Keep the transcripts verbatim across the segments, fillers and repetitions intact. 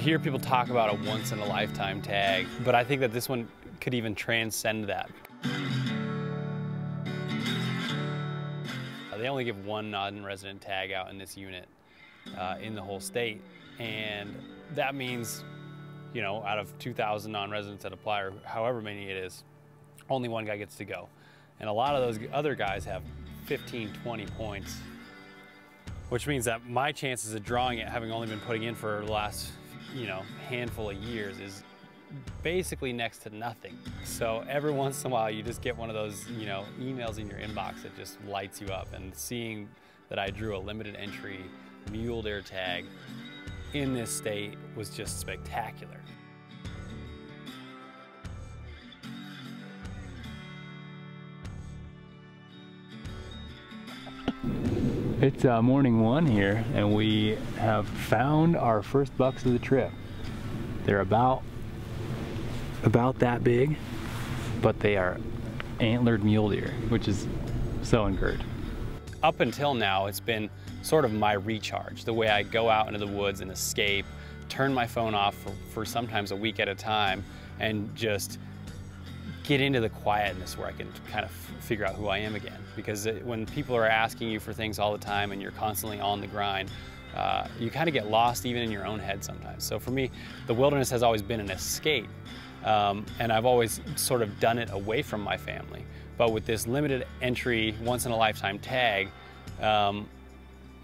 hear people talk about a once-in-a-lifetime tag, but I think that this one could even transcend that. They only give one non-resident tag out in this unit uh, in the whole state, and that means, you know, out of two thousand non-residents that apply, or however many it is, only one guy gets to go. And a lot of those other guys have fifteen, twenty points, which means that my chances of drawing it, having only been putting in for the last, you know, handful of years, is basically next to nothing. So every once in a while you just get one of those, you know, emails in your inbox that just lights you up. And seeing that I drew a limited entry mule deer tag in this state was just spectacular. It's uh, morning one here, and we have found our first bucks of the trip. They're about about that big, but they are antlered mule deer, which is so encouraged. Up until now, it's been sort of my recharge, the way I go out into the woods and escape, turn my phone off for, for sometimes a week at a time, and just get into the quietness where I can kind of figure out who I am again. Because it, when people are asking you for things all the time and you're constantly on the grind, uh, you kind of get lost even in your own head sometimes. So for me, the wilderness has always been an escape. Um, and I've always sort of done it away from my family. But with this limited entry, once-in-a-lifetime tag, um,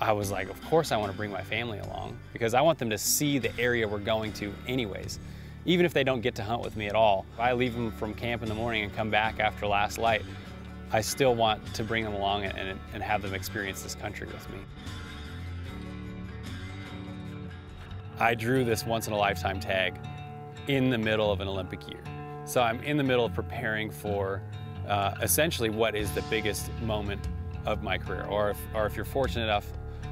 I was like, of course I want to bring my family along, because I want them to see the area we're going to anyways, even if they don't get to hunt with me at all. If I leave them from camp in the morning and come back after last light, I still want to bring them along and, and have them experience this country with me. I drew this once-in-a-lifetime tag in the middle of an Olympic year. So I'm in the middle of preparing for uh, essentially what is the biggest moment of my career, or if, or if you're fortunate enough,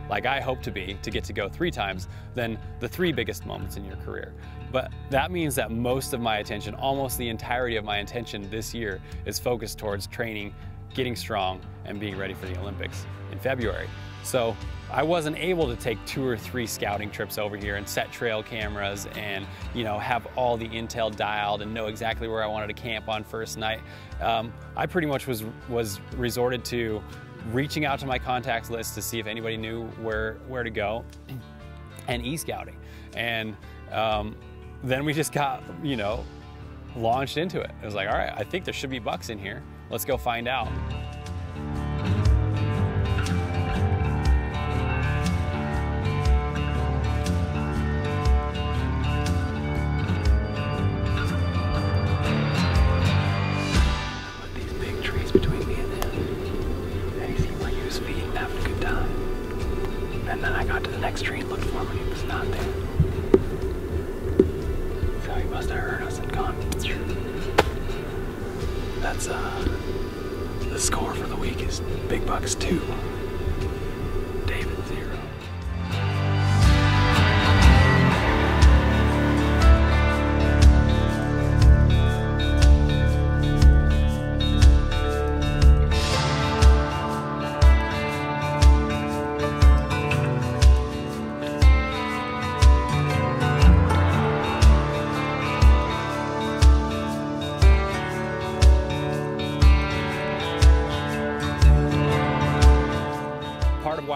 like I hope to be, to get to go three times, then the three biggest moments in your career. But that means that most of my attention, almost the entirety of my attention this year, is focused towards training, getting strong, and being ready for the Olympics in February. So I wasn't able to take two or three scouting trips over here and set trail cameras and, you know, have all the intel dialed and know exactly where I wanted to camp on first night. Um, I pretty much was, was resorted to reaching out to my contacts list to see if anybody knew where, where to go, and e-scouting. And um, then we just got, you know, launched into it. It was like, all right, I think there should be bucks in here. Let's go find out.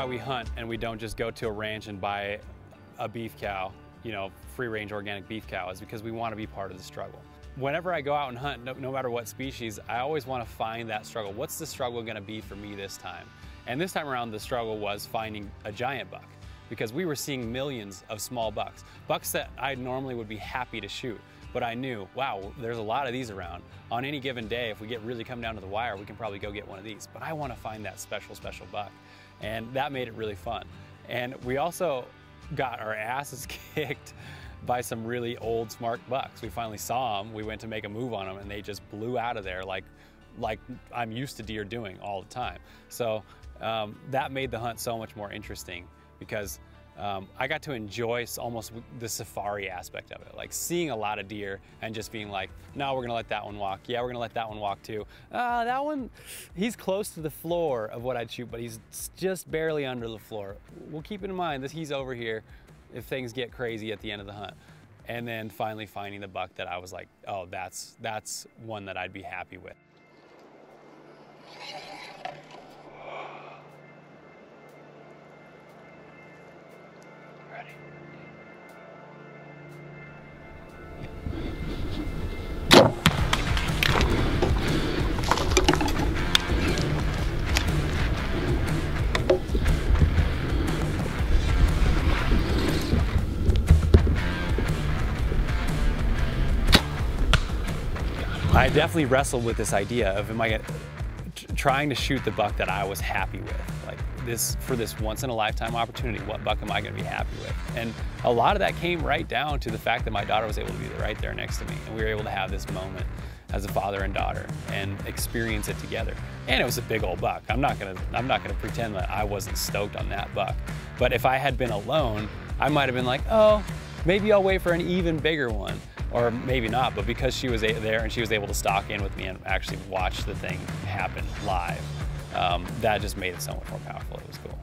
We hunt, and we don't just go to a ranch and buy a beef cow, you know, free-range organic beef cow, is because we want to be part of the struggle. Whenever I go out and hunt, no, no matter what species, I always want to find that struggle. What's the struggle going to be for me this time? And this time around, the struggle was finding a giant buck, because we were seeing millions of small bucks, bucks that I normally would be happy to shoot. But I knew, wow, there's a lot of these around. On any given day, if we get really come down to the wire, we can probably go get one of these. But I want to find that special, special buck. And that made it really fun. And we also got our asses kicked by some really old smart bucks. We finally saw them, we went to make a move on them, and they just blew out of there like, like I'm used to deer doing all the time. So um, that made the hunt so much more interesting, because um, I got to enjoy almost the safari aspect of it, like seeing a lot of deer and just being like, no, we're gonna let that one walk. Yeah, we're gonna let that one walk too. Uh, that one, he's close to the floor of what I'd shoot, but he's just barely under the floor. We'll keep in mind that he's over here if things get crazy at the end of the hunt. and then finally finding the buck that I was like, oh, that's, that's one that I'd be happy with. I definitely wrestled with this idea of am I trying to shoot the buck that I was happy with, like this for this once in a lifetime opportunity. What buck am I going to be happy with? And a lot of that came right down to the fact that my daughter was able to be right there next to me, and we were able to have this moment as a father and daughter and experience it together. And it was a big old buck. I'm not gonna I'm not gonna pretend that I wasn't stoked on that buck. But if I had been alone, I might have been like, oh, maybe I'll wait for an even bigger one. Or maybe not, but because she was there and she was able to stalk in with me and actually watch the thing happen live, um, that just made it so much more powerful. It was cool.